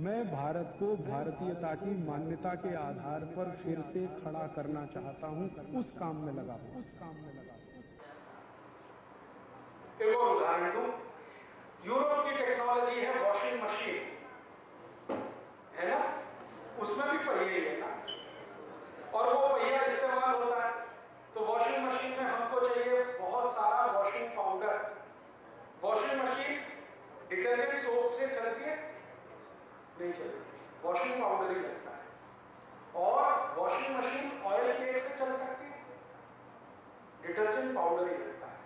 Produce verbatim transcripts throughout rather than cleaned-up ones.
मैं भारत को भारतीयता की मान्यता के आधार पर फिर से खड़ा करना चाहता हूं, उस काम में लगा हूं उस काम में लगा हूं। एक और उदाहरण दूं, यूरोप की टेक्नोलॉजी है वॉशिंग मशीन, है ना, उसमें भी पहिए है ना, और वो पहिया इस्तेमाल होता है। तो वॉशिंग मशीन में हमको चाहिए बहुत सारा washing powder. Washing machine detergent soap से चलती है नहीं, चलती, वॉशिंग पाउडर ही लगता है। और वॉशिंग मशीन ऑयल केक से चल सकती है, डिटर्जेंट पाउडर ही लगता है।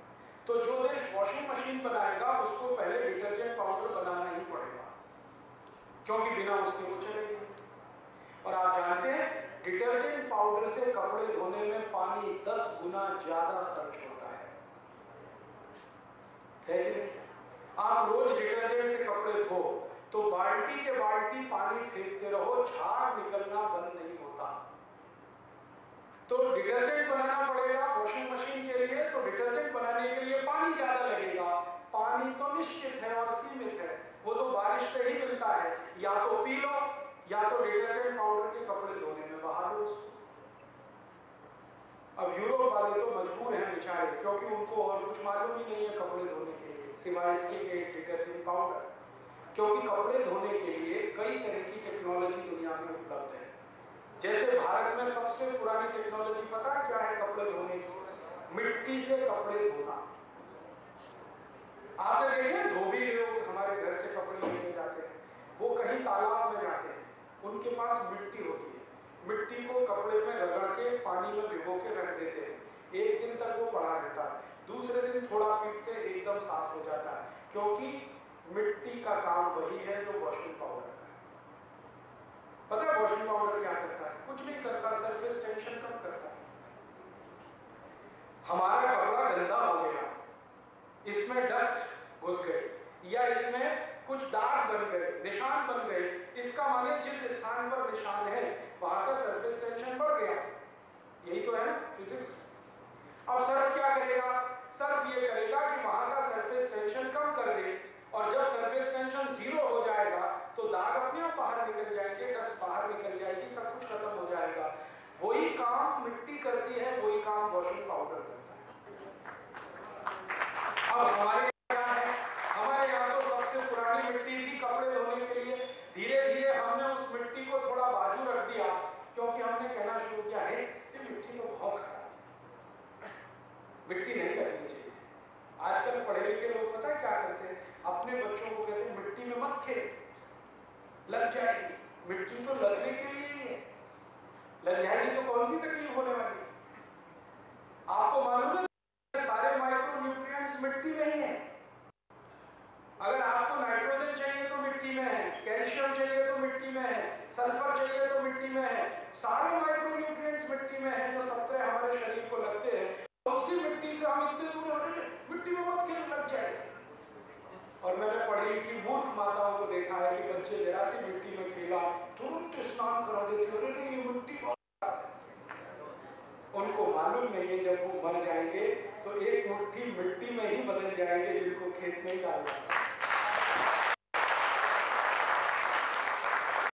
तो जो देश वॉशिंग मशीन बनाएगा उसको पहले डिटर्जेंट पाउडर बनाना ही पड़ेगा, क्योंकि बिना उसके वो चलेगी। और आप जानते हैं डिटर्जेंट पाउडर से कपड़े धोने में पानी दस गुना ज्यादा खर्च होता है, है कि नहीं? आप रोज डिटर्जेंट से कपड़े धो तो बाल्टी के बाल्टी पानी फेंकते रहो, झाग निकलना बंद नहीं होता। तो डिटर्जेंट बनाना पड़ेगा वॉशिंग मशीन के लिए, तो डिटर्जेंट बनाने के लिए पानी ज्यादा लगेगा। पानी तो निश्चित है और सीमित है, वो तो बारिश से ही मिलता है। या तो पी लो या तो डिटर्जेंट पाउडर के कपड़े धोने में बहा लो। अब यूरोप वाले तो मजबूर हैं बेचारे, क्योंकि उनको और कुछ मालूम ही नहीं है कपड़े धोने के लिए सिवाय इसके डिटर्जेंट पाउडर। क्योंकि कपड़े धोने के लिए कई तरह की टेक्नोलॉजी दुनिया में उपलब्ध है। जैसे भारत में सबसे पुरानी टेक्नोलॉजी पता क्या है कपड़े धोने की? मिट्टी से कपड़े धोना। आपने देखे धोबी लोग हमारे घर से कपड़े लेके जाते हैं, वो कहीं तालाब में जाते हैं, उनके पास मिट्टी होती है, मिट्टी को कपड़े में रगड़ के पानी में भिगो के रख देते हैं। एक दिन तक वो पड़ा रहता है, दूसरे दिन थोड़ा पीटते एकदम साफ हो जाता है, क्योंकि मिट्टी का काम वही है जो वॉशिंग पाउडर का है। पता है वॉशिंग पाउडर क्या करता है? कुछ नहीं करता, सरफेस टेंशन कम करता है। हमारा कपड़ा गंदा हो गया, इसमें डस्ट घुस गई या इसमें कुछ दाग बन गए, निशान बन गए, इसका माने जिस स्थान पर निशान है वहां का सरफेस टेंशन बढ़ गया। यही तो है फिजिक्स। अब सर्फ क्या करेगा? सर्फ ये करेगा कि वहां का सरफेस टेंशन कम कर दे, और जब सरफेस टेंशन जीरो हो जाएगा तो दाग अपने आप बाहर निकल जाएंगे, डस्ट बाहर निकल जाएगी, सब कुछ खत्म हो जाएगा। वही काम मिट्टी करती है, वही काम वॉशिंग पाउडर करता है। अब हमारे मिट्टी की कपड़े धोने के लिए धीरे धीरे हमने उस मिट्टी को थोड़ा बाजू रख दिया, क्योंकि हमने कहना शुरू किया है कि मिट्टी तो बहुत खराब है, मिट्टी नहीं रखनी चाहिए। आजकल पढ़े लिखे लोग पता है क्या करते हैं? अपने बच्चों को कहते हैं मिट्टी में मत खेल, लग जाएगी। मिट्टी तो लगने के लिए ही है, लग जाएगी तो कौन सी तकलीफ होने वाली? आपको मालूम है सारे माइक्रोन्यूट्रिएंट्स मिट्टी में ही है। अगर आपको नाइट्रोजन चाहिए तो मिट्टी में है, कैल्शियम चाहिए तो मिट्टी में है, सल्फर चाहिए तो मिट्टी में है, सारे माइक्रोन्यूट्रिएंट्स मिट्टी में हैं जो सबसे हमारे शरीर को लगते हैं। और उसी मिट्टी से हम इतने दूर हो रहे हैं, मिट्टी में मत खेल, लग जाए। और मैंने पढ़ी लिखी मूर्ख माताओं को देखा है कि बच्चे जरा सी मिट्टी में खेला तुरंत स्नान करा देते, अरे नहीं ये मिट्टी। उनको मालूम नहीं है जब वो मर जाएंगे तो एक मुट्ठी मिट्टी में ही बदल जाएंगे जिनको खेत में डालना।